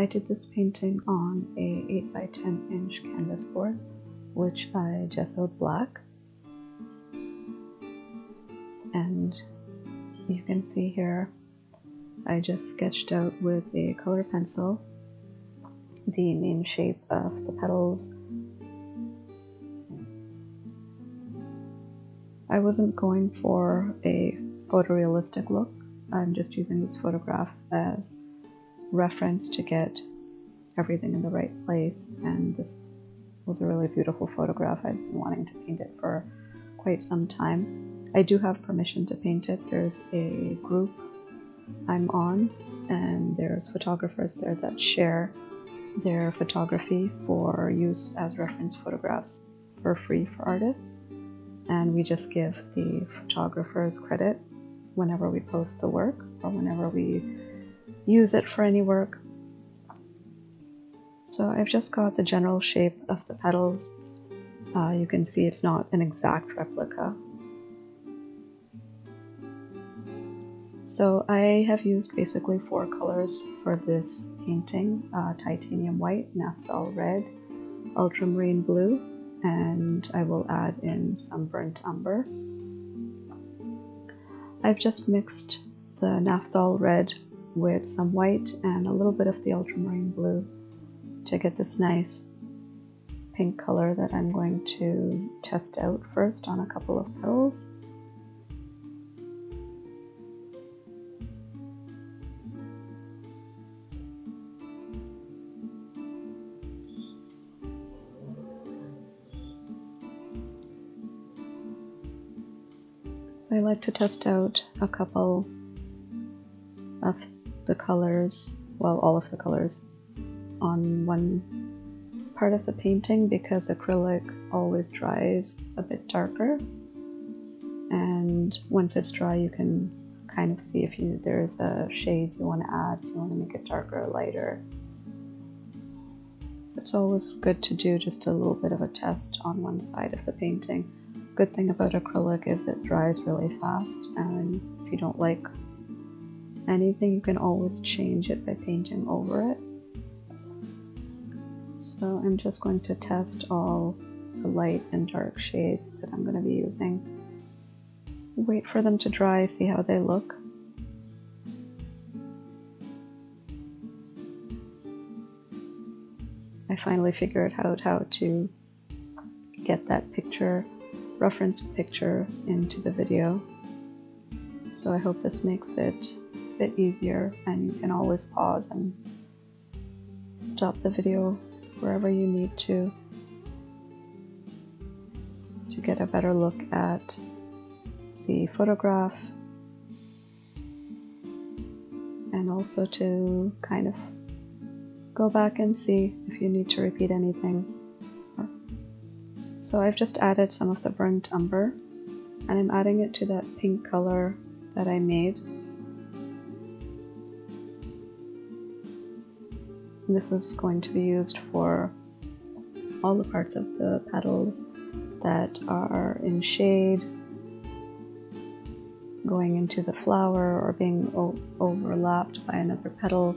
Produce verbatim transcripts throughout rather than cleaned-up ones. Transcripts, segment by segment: I did this painting on a eight by ten inch canvas board, which I gessoed black. And you can see here I just sketched out with a color pencil the main shape of the petals. I wasn't going for a photorealistic look. I'm just using this photograph as reference to get everything in the right place, and this was a really beautiful photograph. I've been wanting to paint it for quite some time. I do have permission to paint it. There's a group I'm on, and there's photographers there that share their photography for use as reference photographs for free for artists, and we just give the photographers credit whenever we post the work or whenever we use it for any work. So I've just got the general shape of the petals. Uh, you can see it's not an exact replica. So I have used basically four colors for this painting, uh, titanium white, naphthol red, ultramarine blue, and I will add in some burnt umber. I've just mixed the naphthol red with some white and a little bit of the ultramarine blue to get this nice pink color that I'm going to test out first on a couple of petals. So I like to test out a couple of the colors, well, all of the colors on one part of the painting, because acrylic always dries a bit darker, and once it's dry you can kind of see if you there's a shade you want to add, you want to make it darker or lighter. So it's always good to do just a little bit of a test on one side of the painting. Good thing about acrylic is it dries really fast, and if you don't like anything you can always change it by painting over it. So I'm just going to test all the light and dark shades that I'm going to be using. Wait for them to dry, see how they look. I finally figured out how to get that picture, reference picture, into the video. So I hope this makes it a bit easier, and you can always pause and stop the video wherever you need to to get a better look at the photograph, and also to kind of go back and see if you need to repeat anything. So I've just added some of the burnt umber, and I'm adding it to that pink color that I made. This is going to be used for all the parts of the petals that are in shade, going into the flower, or being overlapped by another petal.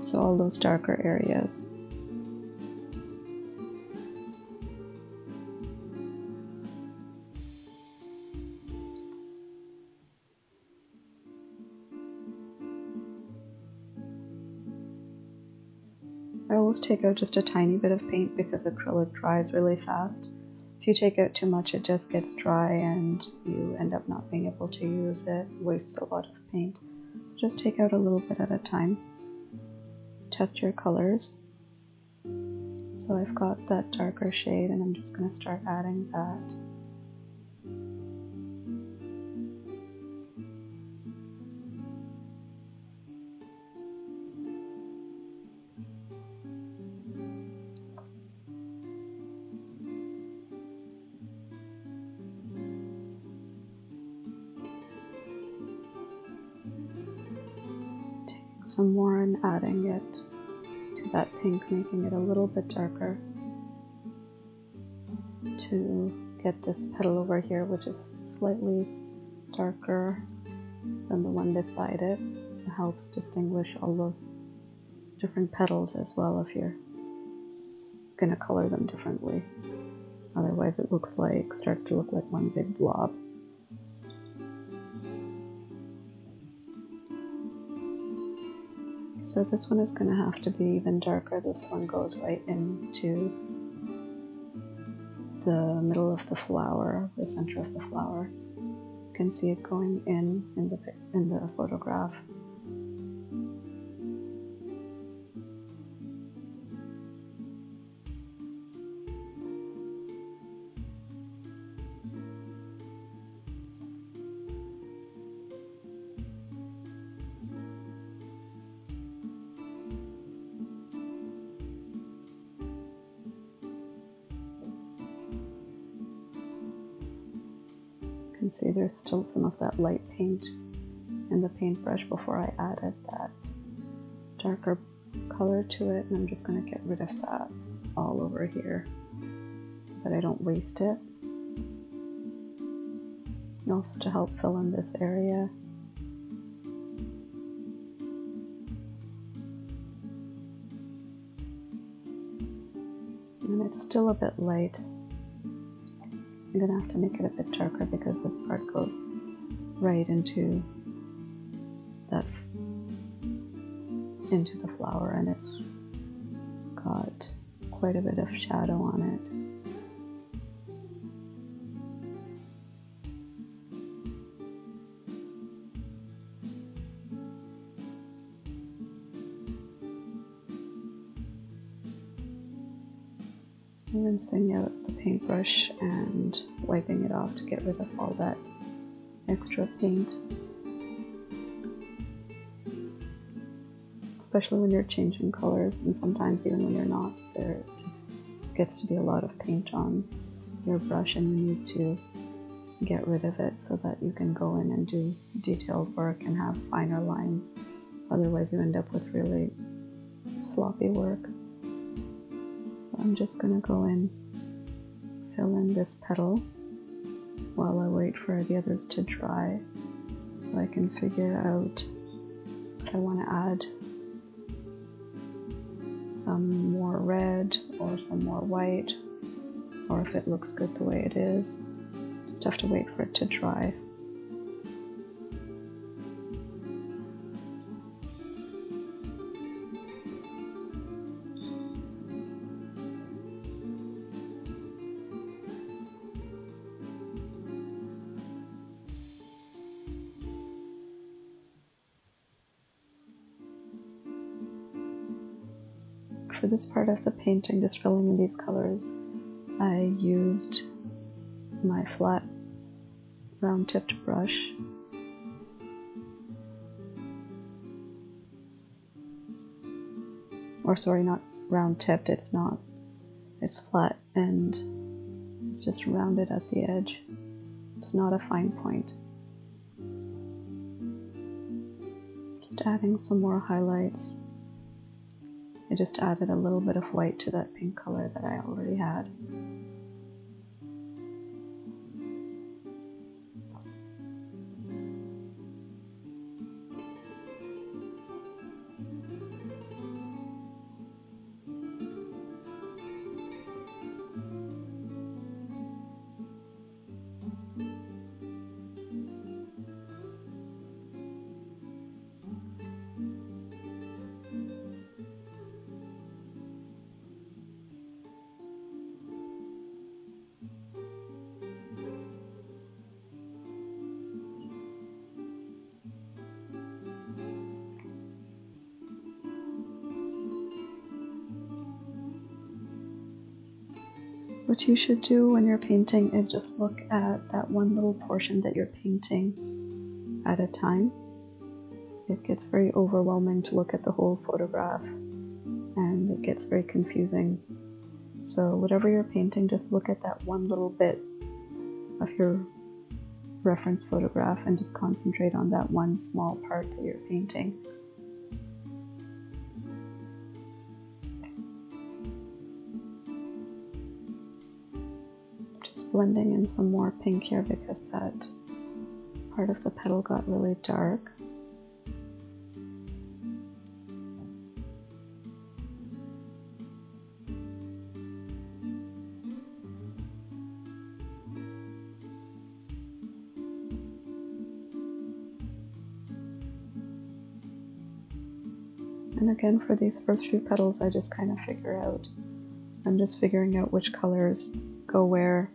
So all those darker areas. I always take out just a tiny bit of paint because acrylic dries really fast. If you take out too much it just gets dry and you end up not being able to use it, wastes a lot of paint. So just take out a little bit at a time. Test your colors. So I've got that darker shade, and I'm just going to start adding that. Some more and adding it to that pink, making it a little bit darker to get this petal over here, which is slightly darker than the one beside it. helps distinguish all those different petals as well if you're gonna color them differently. Otherwise it looks like, starts to look like one big blob. So this one is gonna have to be even darker. This one goes right into the middle of the flower, the center of the flower. You can see it going in in the, in the photograph. See, there's still some of that light paint in the paintbrush before I added that darker color to it, and I'm just going to get rid of that all over here so that I don't waste it. And also to help fill in this area. And it's still a bit light. I'm going to have to make it a bit darker because this part goes right into that, into the flower, and it's got quite a bit of shadow on it. Rinsing out the paintbrush and wiping it off to get rid of all that extra paint. Especially when you're changing colors, and sometimes even when you're not, there just gets to be a lot of paint on your brush and you need to get rid of it so that you can go in and do detailed work and have finer lines. Otherwise you end up with really sloppy work. I'm just going to go in, fill in this petal while I wait for the others to dry so I can figure out if I want to add some more red or some more white, or if it looks good the way it is. Just have to wait for it to dry. For this part of the painting, just filling in these colors, I used my flat round tipped brush. Or sorry, not round tipped, it's not, it's flat and it's just rounded at the edge. It's not a fine point. Just adding some more highlights. I just added a little bit of white to that pink color that I already had. What you should do when you're painting is just look at that one little portion that you're painting at a time. It gets very overwhelming to look at the whole photograph and it gets very confusing. So whatever you're painting, just look at that one little bit of your reference photograph and just concentrate on that one small part that you're painting. Blending in some more pink here because that part of the petal got really dark. And again, for these first few petals, I just kind of figure out, I'm just figuring out which colors go where,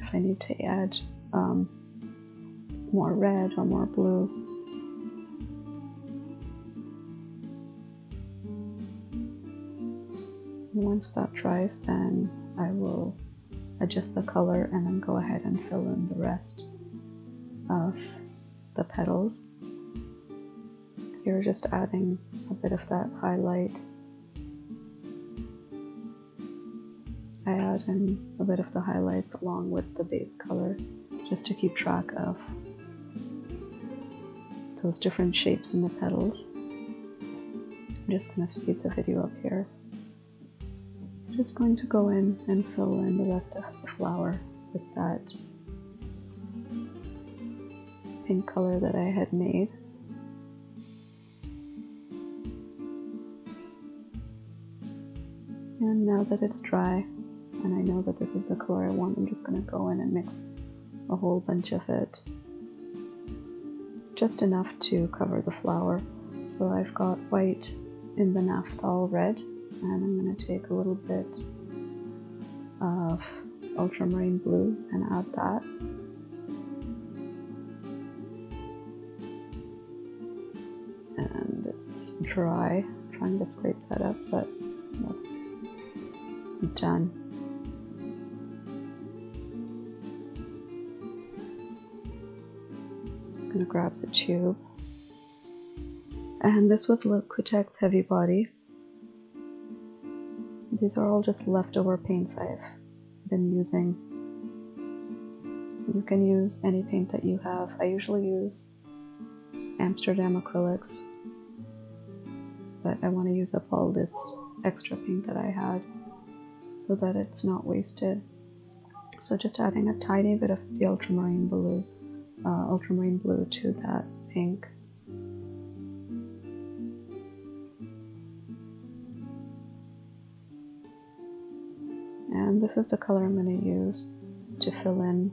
if I need to add um, more red or more blue. Once that dries, then I will adjust the color and then go ahead and fill in the rest of the petals. Here, just adding a bit of that highlight. I add in a bit of the highlights along with the base color just to keep track of those different shapes in the petals. I'm just going to speed the video up here. I'm just going to go in and fill in the rest of the flower with that pink color that I had made. And now that it's dry, and I know that this is the color I want, I'm just going to go in and mix a whole bunch of it. Just enough to cover the flower. So I've got white in the naphthol red, and I'm going to take a little bit of ultramarine blue and add that. And it's dry. I'm trying to scrape that up, but that's done. Just going to grab the tube. And this was Liquitex Heavy Body. These are all just leftover paints I've been using. You can use any paint that you have. I usually use Amsterdam acrylics, but I want to use up all this extra paint that I had, so that it's not wasted. So just adding a tiny bit of the ultramarine blue, uh, ultramarine blue to that pink. And this is the color I'm going to use to fill in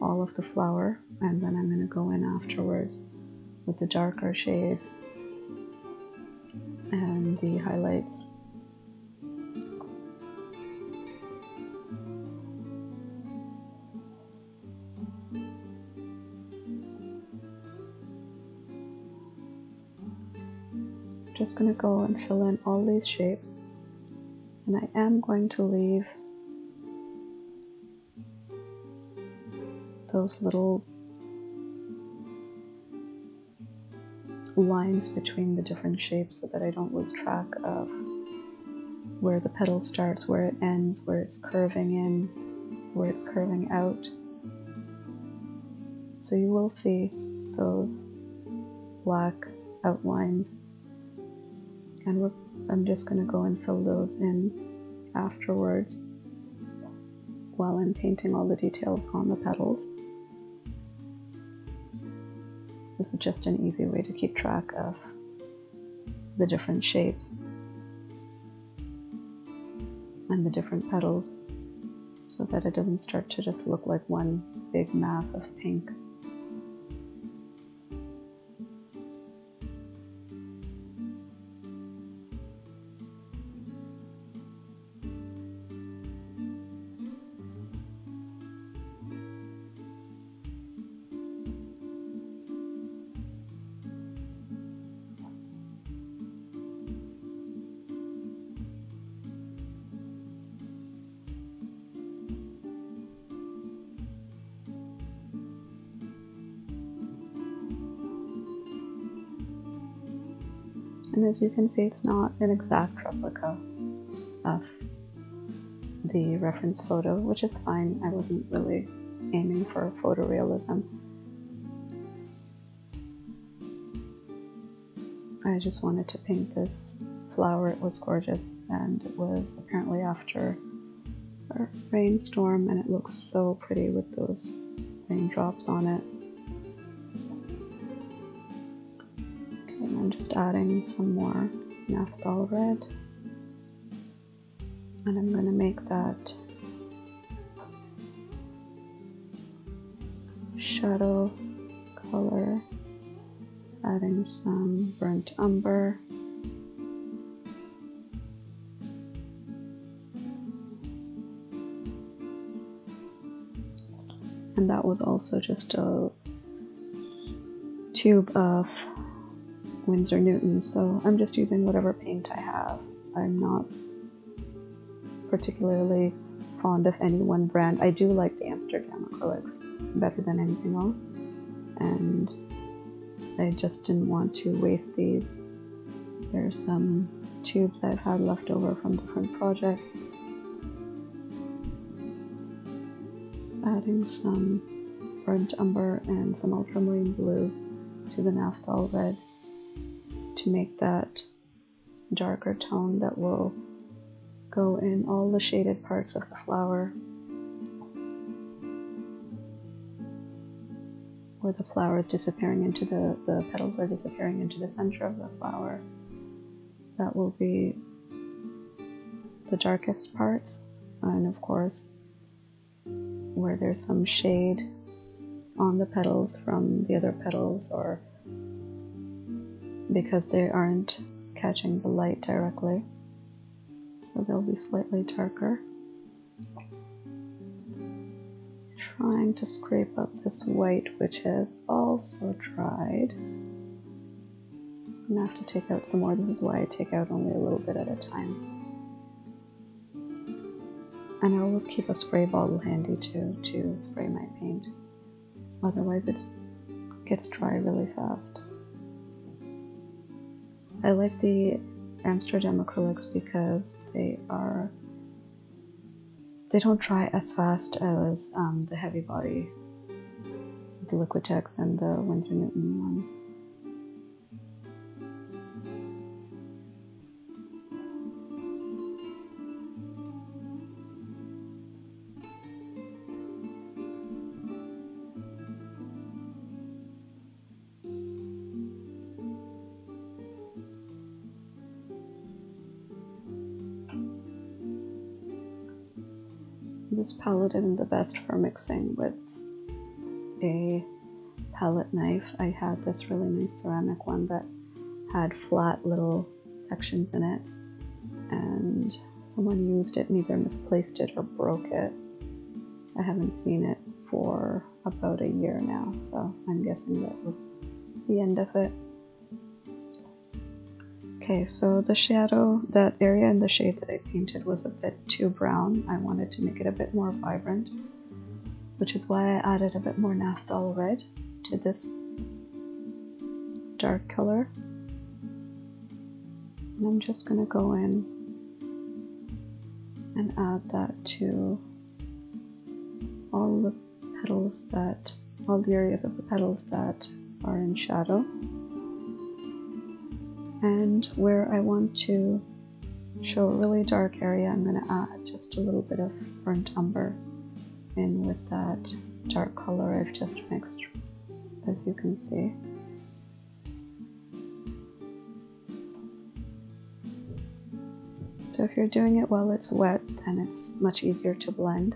all of the flower, and then I'm going to go in afterwards with the darker shade and the highlights. Just going to go and fill in all these shapes, and I am going to leave those little lines between the different shapes so that I don't lose track of where the petal starts, where it ends, where it's curving in, where it's curving out. So you will see those black outlines. And we're, I'm just going to go and fill those in afterwards while I'm painting all the details on the petals. This is just an easy way to keep track of the different shapes and the different petals so that it doesn't start to just look like one big mass of pink. And as you can see, it's not an exact replica of the reference photo, which is fine. I wasn't really aiming for photorealism. I just wanted to paint this flower. It was gorgeous, and it was apparently after a rainstorm, and it looks so pretty with those raindrops on it. I'm just adding some more naphthol red, and I'm going to make that shadow color, adding in some burnt umber. And that was also just a tube of Winsor Newton, so I'm just using whatever paint I have. I'm not particularly fond of any one brand. I do like the Amsterdam acrylics better than anything else, and I just didn't want to waste these. There's some tubes I've had left over from different projects. Adding some burnt umber and some ultramarine blue to the naphthol red to make that darker tone that will go in all the shaded parts of the flower, where the flower is disappearing into the, the petals are disappearing into the center of the flower. That will be the darkest parts, and of course where there's some shade on the petals from the other petals, or because they aren't catching the light directly, so they'll be slightly darker. Trying to scrape up this white, which has also dried. I'm gonna have to take out some more. This is why I take out only a little bit at a time. And I always keep a spray bottle handy too to spray my paint, otherwise it gets dry really fast. I like the Amsterdam acrylics because they are they don't dry as fast as um, the Heavy Body, the Liquitex and the Winsor Newton ones. This palette isn't the best for mixing with a palette knife. I had this really nice ceramic one that had flat little sections in it, and someone used it and either misplaced it or broke it. I haven't seen it for about a year now, so I'm guessing that was the end of it. Okay, so the shadow, that area in the shade that I painted was a bit too brown. I wanted to make it a bit more vibrant, which is why I added a bit more naphthol red to this dark color. And I'm just going to go in and add that to all the petals that, all the areas of the petals that are in shadow. And where I want to show a really dark area, I'm going to add just a little bit of burnt umber in with that dark color I've just mixed, as you can see. So if you're doing it while it's wet, then it's much easier to blend.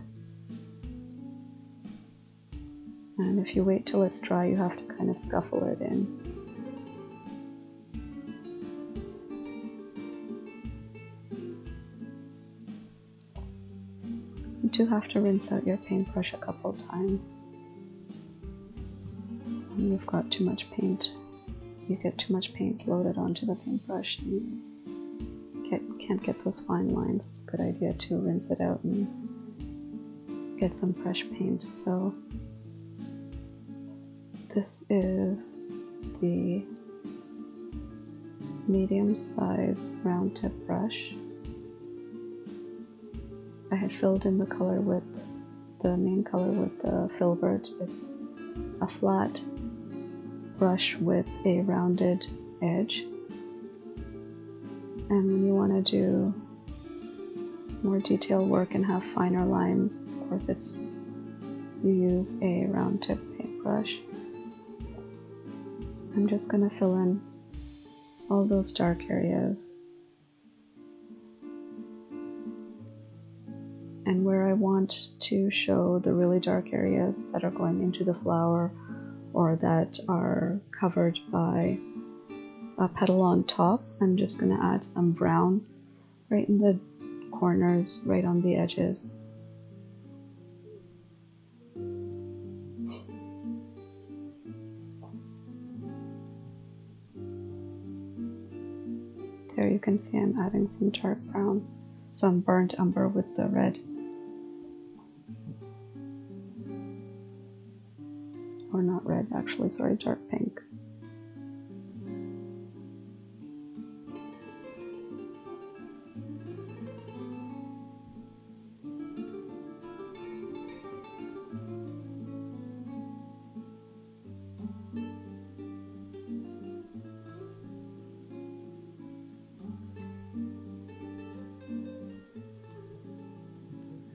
And if you wait till it's dry, you have to kind of scuffle it in. You do have to rinse out your paintbrush a couple times. When you've got too much paint, you get too much paint loaded onto the paintbrush and you get, can't get those fine lines. It's a good idea to rinse it out and get some fresh paint. So this is the medium size round tip brush. I had filled in the color with the main color with the filbert. It's a flat brush with a rounded edge, and when you want to do more detail work and have finer lines, of course it's you use a round tip paintbrush. I'm just going to fill in all those dark areas. And where I want to show the really dark areas that are going into the flower or that are covered by uh, petal on top. I'm just going to add some brown right in the corners, right on the edges. There you can see I'm adding some dark brown, some burnt umber with the red. Or not red, actually, sorry, dark pink.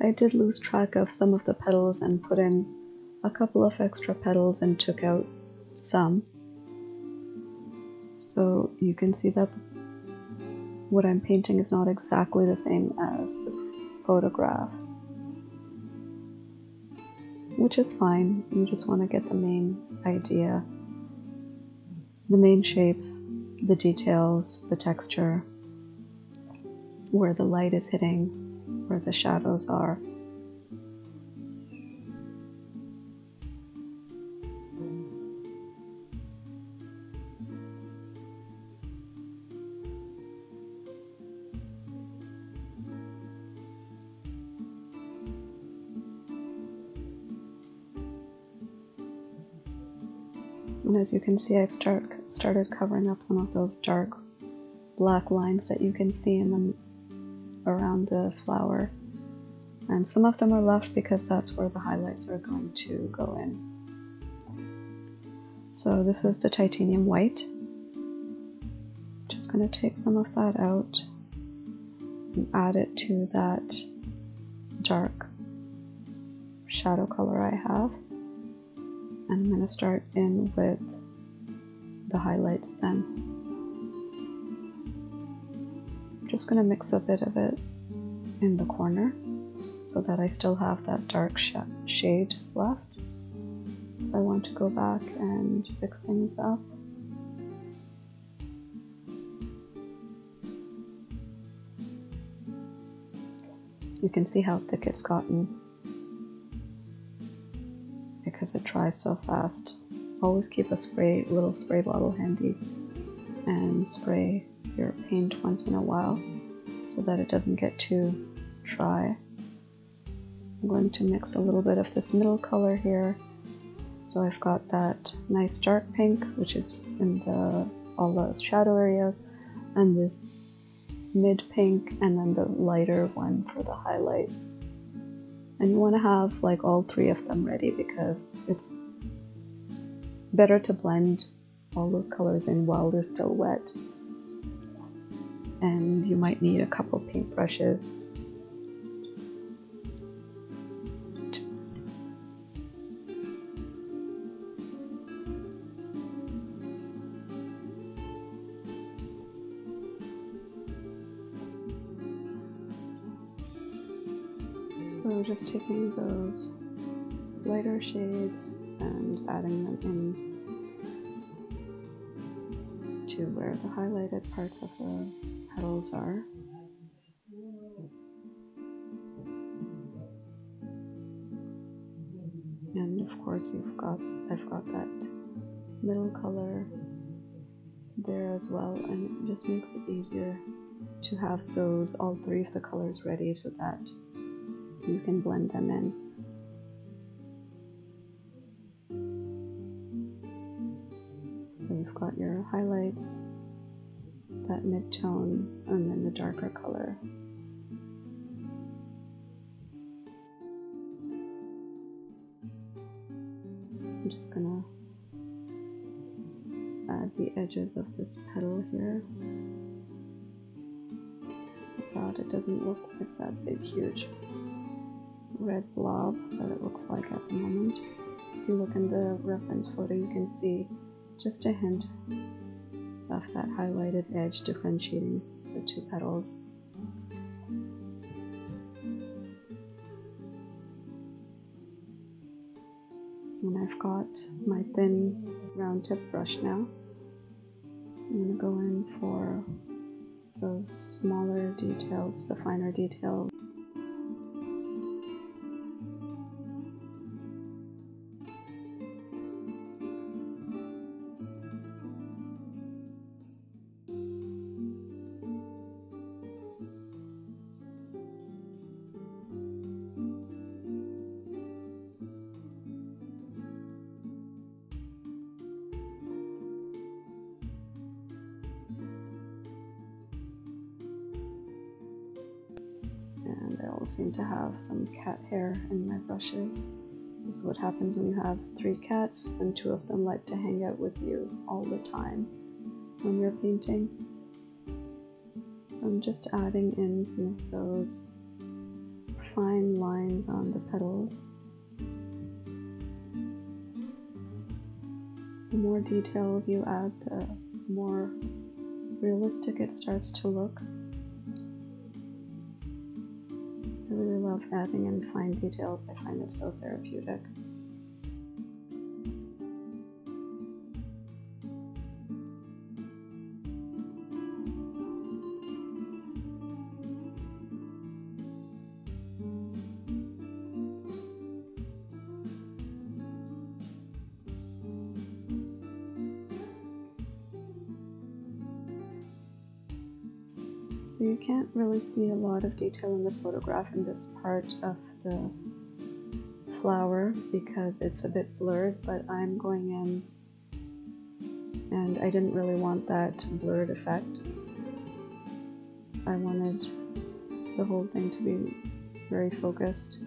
I did lose track of some of the petals and put in a couple of extra petals and took out some. So you can see that what I'm painting is not exactly the same as the photograph. Which is fine, you just want to get the main idea. The main shapes, the details, the texture, where the light is hitting, where the shadows are. And as you can see, I've start, started covering up some of those dark black lines that you can see in them around the flower, and some of them are left because that's where the highlights are going to go in. So this is the titanium white. Just going to take some of that out and add it to that dark shadow color I have, and I'm going to start in with the highlights then. Just going to mix a bit of it in the corner so that I still have that dark sh shade left. If I want to go back and fix things up. You can see how thick it's gotten because it dries so fast. Always keep a spray, little spray bottle handy and spray your paint once in a while so that it doesn't get too dry. I'm going to mix a little bit of this middle color here. So I've got that nice dark pink, which is in the all those shadow areas, and this mid pink, and then the lighter one for the highlight. And you want to have like all three of them ready because it's better to blend all those colors in while they're still wet. And you might need a couple paintbrushes . So just taking those lighter shades and adding them in to where the highlighted parts of the petals are. And of course you've got I've got that middle color there as well, and it just makes it easier to have those all three of the colors ready so that you can blend them in. So you've got your highlights, that mid-tone, and then the darker color. I'm just gonna add the edges of this petal here so that it doesn't look like that big huge red blob that it looks like at the moment. If you look in the reference photo, you can see just a hint of that highlighted edge differentiating the two petals. And I've got my thin round tip brush now, I'm going to go in for those smaller details, the finer details. I always seem to have some cat hair in my brushes. This is what happens when you have three cats and two of them like to hang out with you all the time when you're painting. So I'm just adding in some of those fine lines on the petals. The more details you add, the more realistic it starts to look. I really love adding in fine details. I find it so therapeutic. So you can't really see a lot of detail in the photograph in this part of the flower because it's a bit blurred, but I'm going in and I didn't really want that blurred effect. I wanted the whole thing to be very focused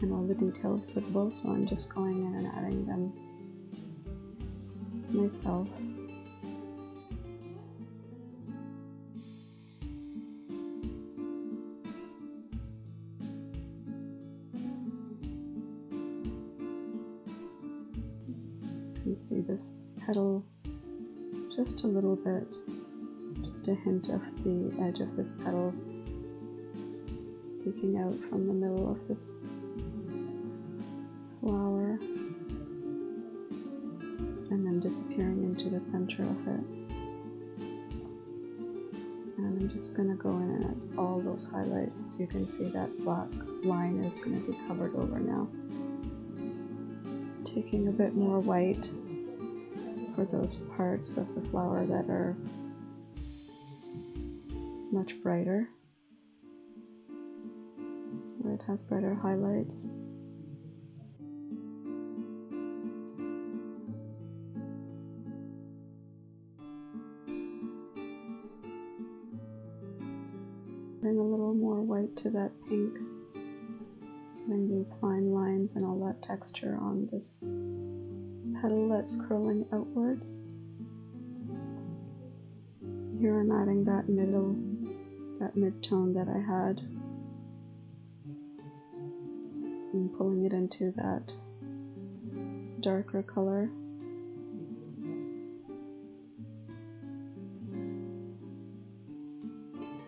and all the details visible, so I'm just going in and adding them myself. See this petal just a little bit, just a hint of the edge of this petal peeking out from the middle of this flower and then disappearing into the center of it. And I'm just going to go in and add all those highlights, as you can see that black line is going to be covered over now. Taking a bit more white for those parts of the flower that are much brighter, where it has brighter highlights. Bring a little more white to that pink, putting these fine lines and all that texture on this petal that's curling outwards. Here I'm adding that middle, that mid-tone that I had, and pulling it into that darker color.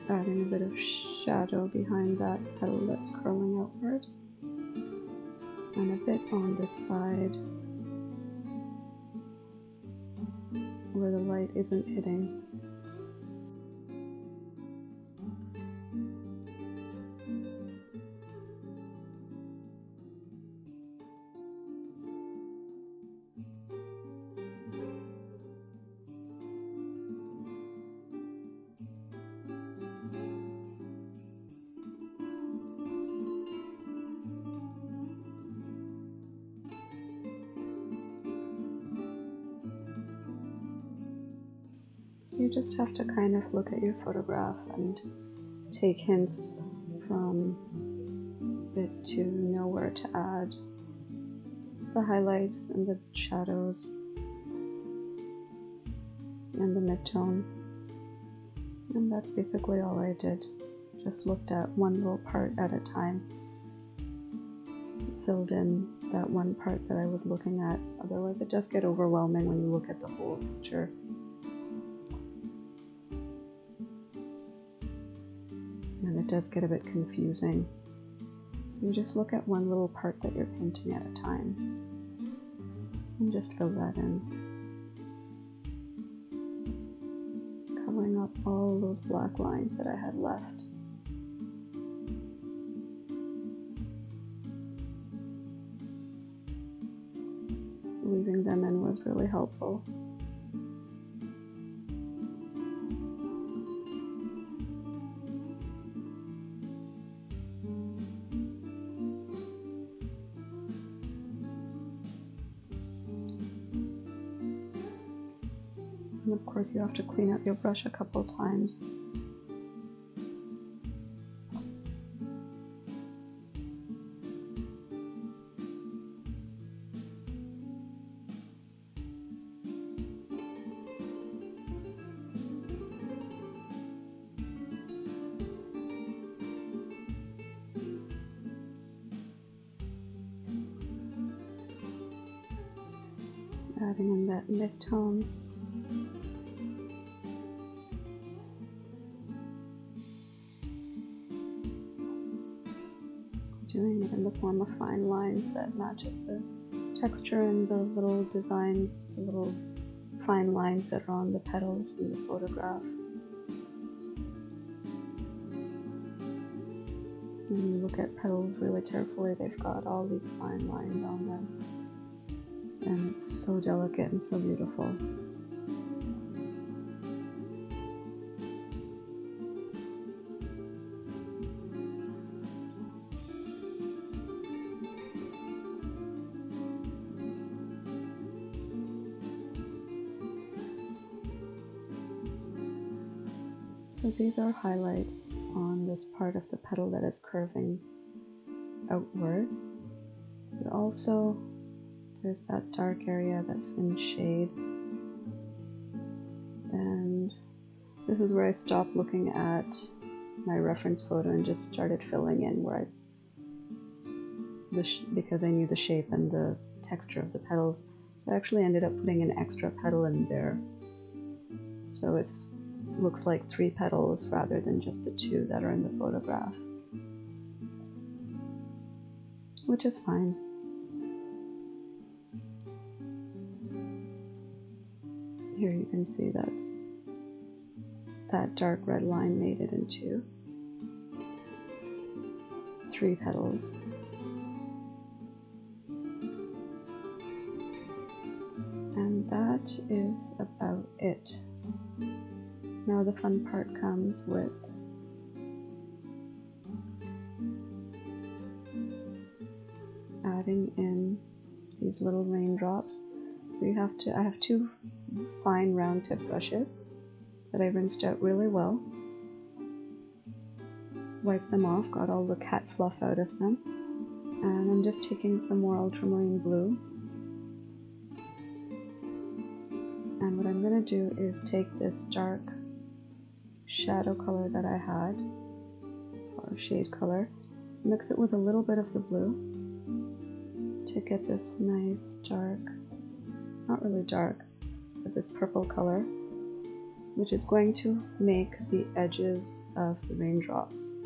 Adding a bit of shadow behind that petal that's curling outward, and a bit on this side where the light isn't hitting. So you just have to kind of look at your photograph and take hints from it to know where to add the highlights and the shadows and the mid-tone. And that's basically all I did. Just looked at one little part at a time. Filled in that one part that I was looking at. Otherwise it does get overwhelming when you look at the whole picture. And it does get a bit confusing. So you just look at one little part that you're painting at a time and just fill that in. out all those black lines that I had left. Leaving them in was really helpful. And of course you have to clean up your brush a couple times. Adding in that mid-tone. Doing it in the form of fine lines that matches the texture and the little designs, the little fine lines that are on the petals in the photograph. When you look at petals really carefully, they've got all these fine lines on them. And it's so delicate and so beautiful. So these are highlights on this part of the petal that is curving outwards, but also there's that dark area that's in shade, and this is where I stopped looking at my reference photo and just started filling in where I, the sh because I knew the shape and the texture of the petals, so I actually ended up putting an extra petal in there, so it looks like three petals rather than just the two that are in the photograph, which is fine. Here you can see that that dark red line made it into three petals. And that is about it. Now the fun part comes with adding in these little raindrops. So you have to, I have two fine round tip brushes that I rinsed out really well, wiped them off, got all the cat fluff out of them, and I'm just taking some more ultramarine blue, and what I'm going to do is take this dark shadow color that I had, or shade color, mix it with a little bit of the blue to get this nice dark, not really dark, but this purple color, which is going to make the edges of the raindrops.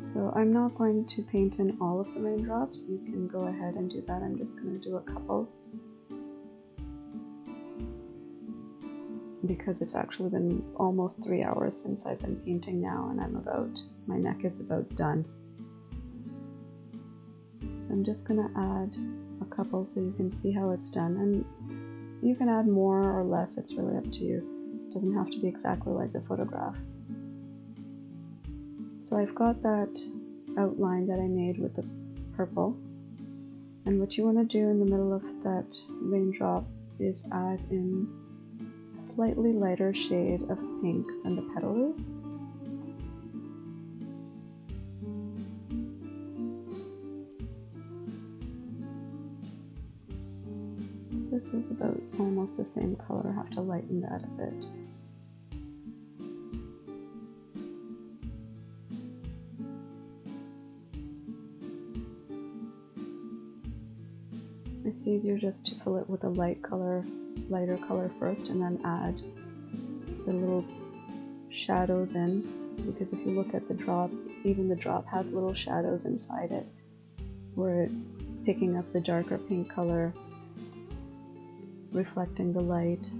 So I'm not going to paint in all of the raindrops, you can go ahead and do that, I'm just going to do a couple because it's actually been almost three hours since I've been painting now, and I'm about, my neck is about done. So I'm just going to add a couple so you can see how it's done, and you can add more or less, it's really up to you, it doesn't have to be exactly like the photograph. So I've got that outline that I made with the purple, and what you want to do in the middle of that raindrop is add in a slightly lighter shade of pink than the petal is. This is about almost the same color, I have to lighten that a bit. It's easier just to fill it with a light color, lighter color first, and then add the little shadows in, because if you look at the drop, even the drop has little shadows inside it, where it's picking up the darker pink color, reflecting the light,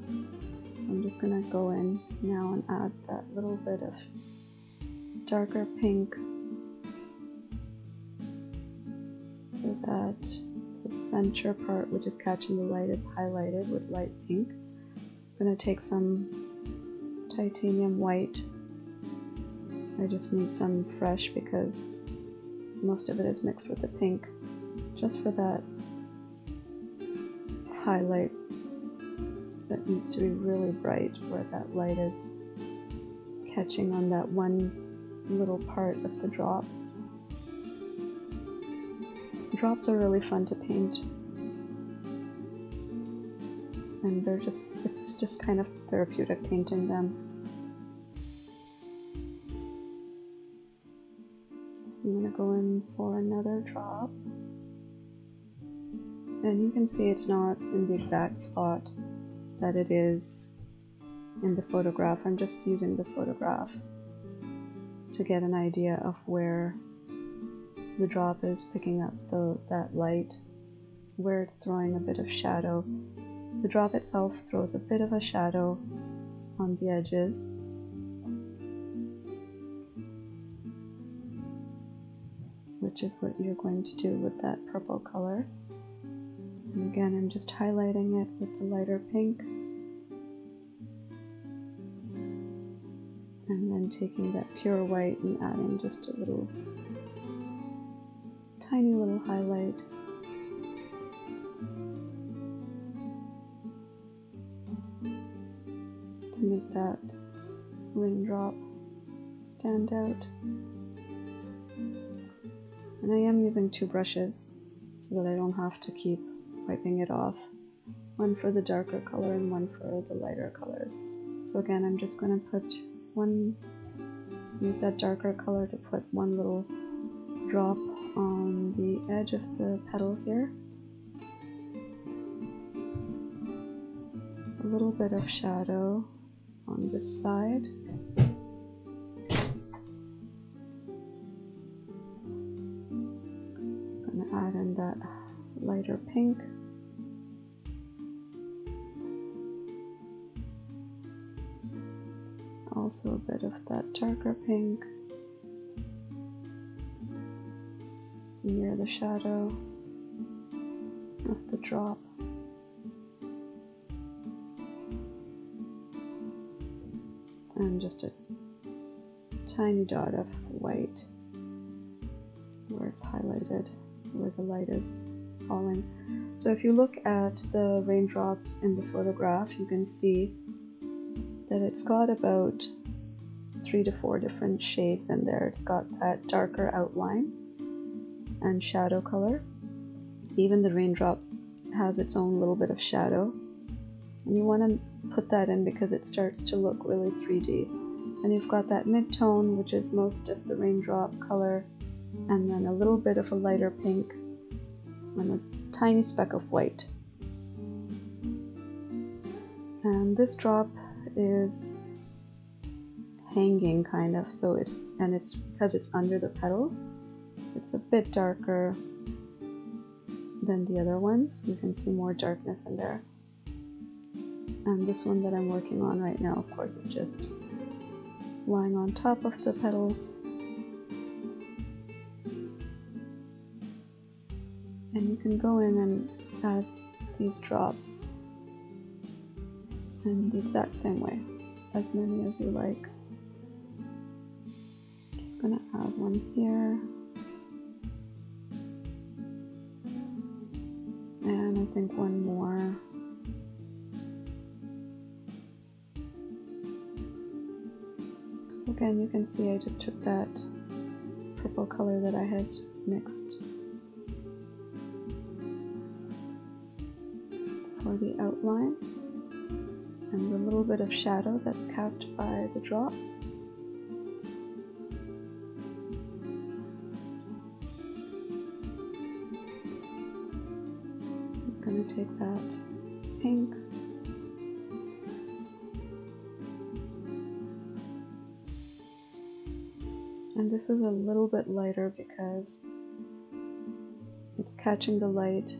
So I'm just going to go in now and add that little bit of darker pink so that the center part, which is catching the light, is highlighted with light pink. I'm going to take some titanium white. I just need some fresh because most of it is mixed with the pink, just for that highlight that needs to be really bright where that light is catching on that one little part of the drop. Drops are really fun to paint, and they're just, it's just kind of therapeutic painting them. So I'm going to go in for another drop, and you can see it's not in the exact spot that it is in the photograph. I'm just using the photograph to get an idea of where the drop is picking up the, that light, where it's throwing a bit of shadow. The drop itself throws a bit of a shadow on the edges. Which is what you're going to do with that purple color. And again, I'm just highlighting it with the lighter pink. And then taking that pure white and adding just a little, tiny little highlight. To make that raindrop stand out. And I am using two brushes so that I don't have to keep wiping it off. One for the darker color and one for the lighter colors. So again, I'm just going to put one, use that darker color to put one little drop on the edge of the petal here. A little bit of shadow on this side. Add in that lighter pink, also a bit of that darker pink near the shadow of the drop. And just a tiny dot of white where it's highlighted, where the light is falling. So if you look at the raindrops in the photograph, you can see that it's got about three to four different shades in there. It's got that darker outline and shadow color. Even the raindrop has its own little bit of shadow. And you want to put that in because it starts to look really three D. And you've got that mid-tone, which is most of the raindrop color, and then a little bit of a lighter pink and a tiny speck of white. And this drop is hanging kind of, so it's, and it's because it's under the petal, it's a bit darker than the other ones. You can see more darkness in there. And this one that I'm working on right now, of course, is just lying on top of the petal. And you can go in and add these drops in the exact same way, as many as you like. I'm just going to add one here. And I think one more. So again, you can see I just took that purple color that I had mixed for the outline and the little bit of shadow that's cast by the drop. I'm going to take that pink and this is a little bit lighter because it's catching the light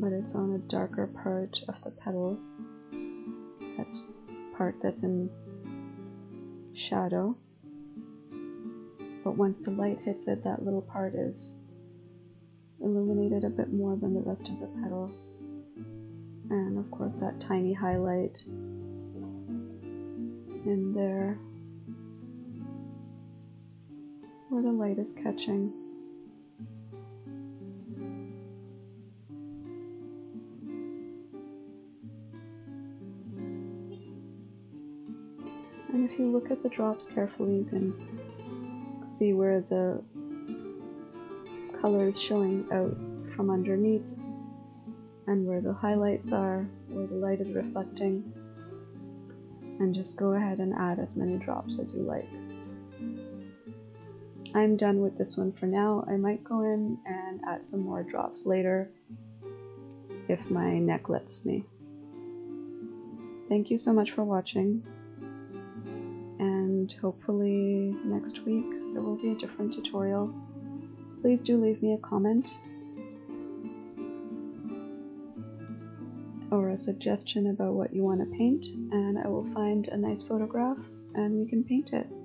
but it's on a darker part of the petal. That's part that's in shadow. But once the light hits it, that little part is illuminated a bit more than the rest of the petal. And of course that tiny highlight in there where the light is catching. And if you look at the drops carefully, you can see where the color is showing out from underneath and where the highlights are, where the light is reflecting. And just go ahead and add as many drops as you like. I'm done with this one for now. I might go in and add some more drops later if my neck lets me. Thank you so much for watching, and hopefully next week there will be a different tutorial. Please do leave me a comment or a suggestion about what you want to paint, and I will find a nice photograph and we can paint it.